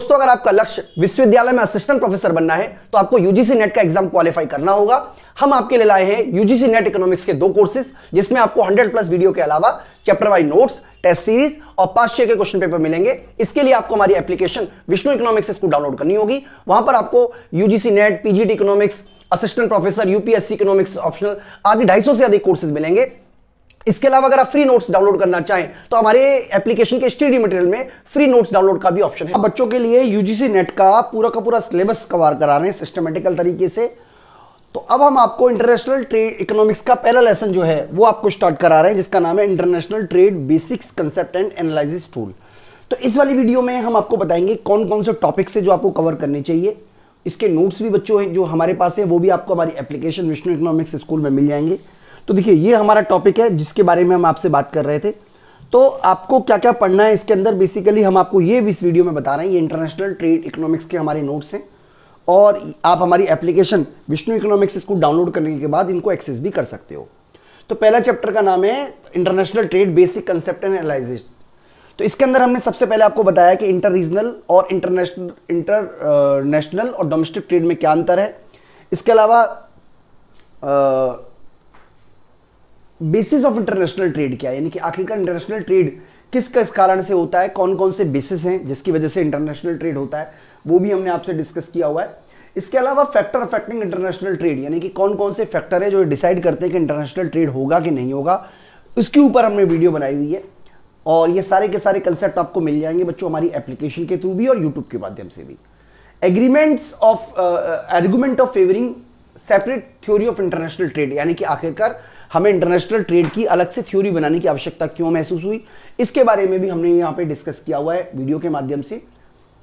दोस्तों, अगर आपका लक्ष्य विश्वविद्यालय में असिस्टेंट प्रोफेसर बनना है तो आपको यूजीसी नेट का एग्जाम क्वालिफाई करना होगा। हम आपके लिए लाए हैं यूजीसी नेट इकोनॉमिक्स के दो कोर्सेज, जिसमें आपको 100 प्लस वीडियो के अलावा chapter wise notes, test series और 5-6 के क्वेश्चन पेपर मिलेंगे। इसके लिए आपको हमारी application Vishnu economics school download करनी होगी। वहां पर आपको UGC NET, PGT economics, assistant professor, UPSC economics optional आदि 250 से अधिक कोर्सेज मिलेंगे। इसके अलावा अगर आप फ्री नोट्स डाउनलोड करना चाहें तो हमारे एप्लीकेशन के स्टडी मटेरियल में फ्री नोट्स डाउनलोड का भी ऑप्शन है। बच्चों के लिए यूजीसी नेट का पूरा सिलेबस कवर करा रहे हैं सिस्टमेटिकल तरीके से। तो अब हम आपको इंटरनेशनल ट्रेड इकोनॉमिक्स का पहला लेसन जो है वो आपको स्टार्ट करा रहे हैं, जिसका नाम है international trade basics concept and analysis tool. तो इस वाली वीडियो में हम आपको बताएंगे कौन कौन से टॉपिक्स है जो आपको कवर करने चाहिए। इसके नोट्स भी बच्चों हैं जो हमारे पास है, वो भी आपको हमारी एप्लीकेशन विष्णु इकोनॉमिक्स स्कूल में मिल जाएंगे। तो देखिए, ये हमारा टॉपिक है जिसके बारे में हम आपसे बात कर रहे थे। तो आपको क्या क्या पढ़ना है इसके अंदर, बेसिकली हम आपको ये इस वीडियो में बता रहे हैं। ये इंटरनेशनल ट्रेड इकोनॉमिक्स के हमारे नोट्स हैं और आप हमारी application Vishnu economics school download करने के बाद इनको एक्सेस भी कर सकते हो। तो पहला चैप्टर का नाम है international trade basic concept and analysis. तो इसके अंदर हमने सबसे पहले आपको बताया कि इंटर रीजनल और इंटरनेशनल और डोमेस्टिक ट्रेड में क्या अंतर है। इसके अलावा बेसिस ऑफ इंटरनेशनल ट्रेड क्या है, यानी कि आखिरकार इंटरनेशनल ट्रेड किस किस कारण से होता है, कौन कौन से बेसिस हैं जिसकी वजह से इंटरनेशनल ट्रेड होता है, वो भी हमने आपसे डिस्कस किया हुआ है। इसके अलावा फैक्टर अफेक्टिंग इंटरनेशनल ट्रेड, यानी कि कौन कौन से फैक्टर है जो डिसाइड करते हैं कि इंटरनेशनल ट्रेड होगा कि नहीं होगा, उसके ऊपर हमने वीडियो बनाई हुई है। और ये सारे के सारे कंसेप्ट आपको मिल जाएंगे बच्चों हमारी एप्लीकेशन के थ्रू भी और यूट्यूब के माध्यम से भी। Agreements of argument of favouring separate theory of international trade, यानी कि आखिरकार हमें इंटरनेशनल ट्रेड की अलग से थ्योरी बनाने की आवश्यकता क्यों महसूस हुई, इसके बारे में भी हमने यहाँ पे डिस्कस किया हुआ है वीडियो के माध्यम से।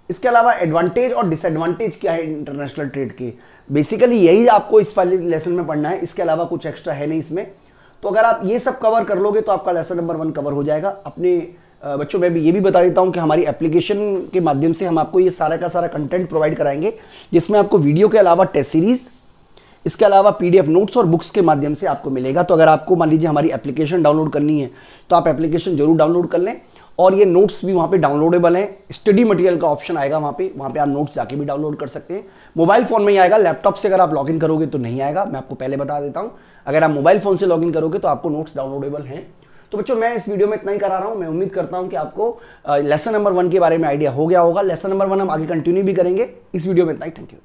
इसके अलावा एडवांटेज और डिसएडवांटेज क्या है इंटरनेशनल ट्रेड के, बेसिकली यही आपको इस वाले लेसन में पढ़ना है। इसके अलावा कुछ एक्स्ट्रा है नहीं इसमें। तो अगर आप ये सब कवर कर लोगे तो आपका लेसन नंबर 1 कवर हो जाएगा। अपने बच्चों, मैं भी ये भी बता देता हूँ कि हमारी एप्लीकेशन के माध्यम से हम आपको ये सारा का सारा कंटेंट प्रोवाइड कराएंगे, जिसमें आपको वीडियो के अलावा टेस्ट सीरीज़, इसके अलावा पीडीएफ नोट्स और बुक्स के माध्यम से आपको मिलेगा। तो अगर आपको मान लीजिए हमारी एप्लीकेशन डाउनलोड करनी है तो आप एप्लीकेशन जरूर डाउनलोड कर लें। और ये नोट्स भी वहाँ पे डाउनलोडेबल हैं, स्टडी मटेरियल का ऑप्शन आएगा वहाँ पे आप नोट्स जाके भी डाउनलोड कर सकते हैं। मोबाइल फ़ोन में ही आएगा, लैपटॉप से अगर आप लॉगिन करोगे तो नहीं आएगा, मैं आपको पहले बता देता हूँ। अगर आप मोबाइल फ़ोन से लॉगिन करोगे तो आपको नोट्स डाउनलोडेबल हैं। तो बच्चों, मैं इस वीडियो में इतना ही करा रहा हूँ। मैं उम्मीद करता हूँ कि आपको लेसन नंबर 1 के बारे में आइडिया हो गया होगा। लेसन नंबर 1 हम आगे कंटिन्यू भी करेंगे। इस वीडियो में इतना ही, थैंक यू।